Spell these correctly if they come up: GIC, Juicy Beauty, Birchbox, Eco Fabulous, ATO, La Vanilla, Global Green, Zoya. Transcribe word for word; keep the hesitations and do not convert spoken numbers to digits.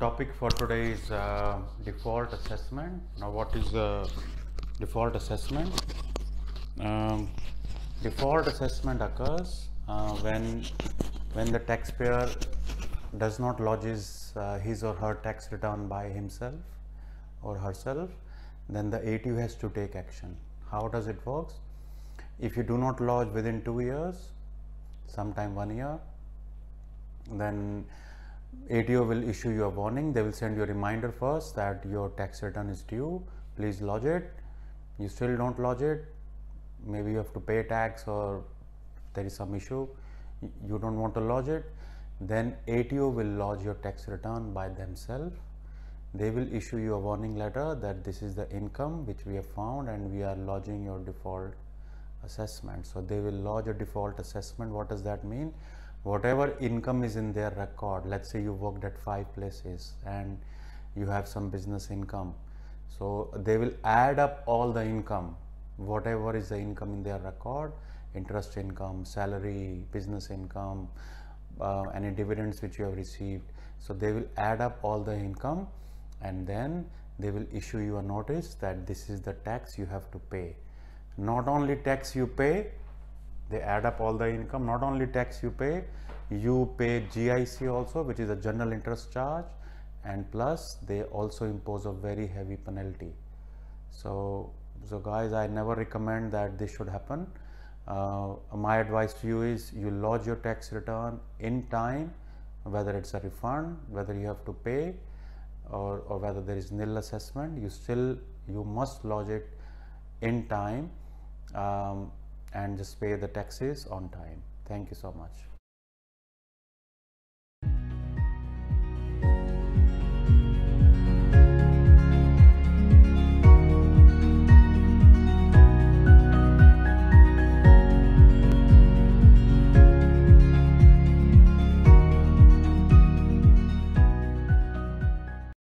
topic for today is uh, default assessment. Now, what is uh, default assessment? Um, default assessment occurs uh, when when the taxpayer does not lodges uh, his or her tax return by himself or herself. Then the A T O has to take action. How does it work? If you do not lodge within two years, sometime one year, then A T O will issue you a warning. They will send you a reminder first that your tax return is due, please lodge it. You still don't lodge it, maybe you have to pay tax or there is some issue, you don't want to lodge it, then A T O will lodge your tax return by themselves. They will issue you a warning letter that this is the income which we have found and we are lodging your default assessment. So they will lodge a default assessment. What does that mean? Whatever income is in their record, let's say you worked at five places and you have some business income. So they will add up all the income, whatever is the income in their record, interest income, salary, business income, uh, any dividends which you have received. So they will add up all the income and then they will issue you a notice that this is the tax you have to pay. Not only tax you pay, they add up all the income, not only tax you pay, you pay G I C also, which is a general interest charge, and plus they also impose a very heavy penalty. So, so guys, I never recommend that this should happen. Uh, my advice to you is you lodge your tax return in time, whether it's a refund, whether you have to pay, or, or whether there is nil assessment, you still, you must lodge it in time um, and just pay the taxes on time. Thank you so much.